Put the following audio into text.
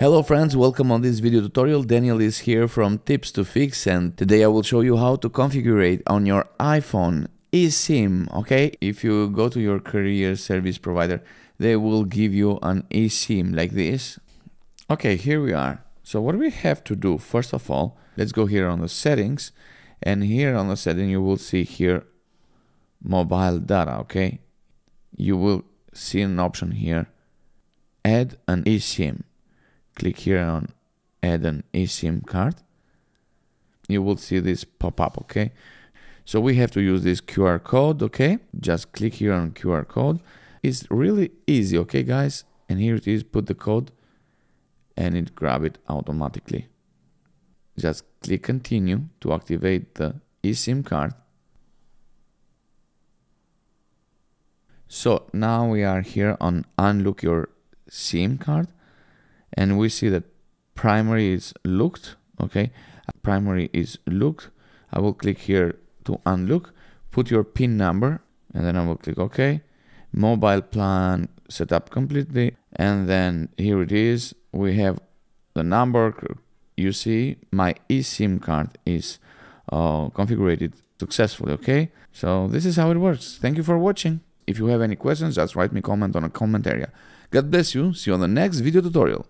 Hello friends, welcome on this video tutorial. Daniel is here from Tips2Fix, and today I will show you how to configure on your iPhone eSIM, okay? If you go to your carrier service provider, they will give you an eSIM like this. Okay, here we are. So what we have to do, first of all, let's go here on the settings, and here on the setting you will see here mobile data, okay? You will see an option here, add an eSIM. Click here on add an eSIM card. You will see this pop up, okay? So we have to use this QR code, okay? Just click here on QR code. It's really easy, okay guys? And here it is, put the code and it grabs it automatically. Just click continue to activate the eSIM card. So now we are here on unlock your SIM card, and we see that primary is locked, okay? Primary is locked. I will click here to unlock, put your PIN number, and then I will click OK. Mobile plan set up completely, and then here it is. We have the number. You see my eSIM card is configured successfully, okay? So this is how it works. Thank you for watching. If you have any questions, just write me a comment on a comment area. God bless you. See you on the next video tutorial.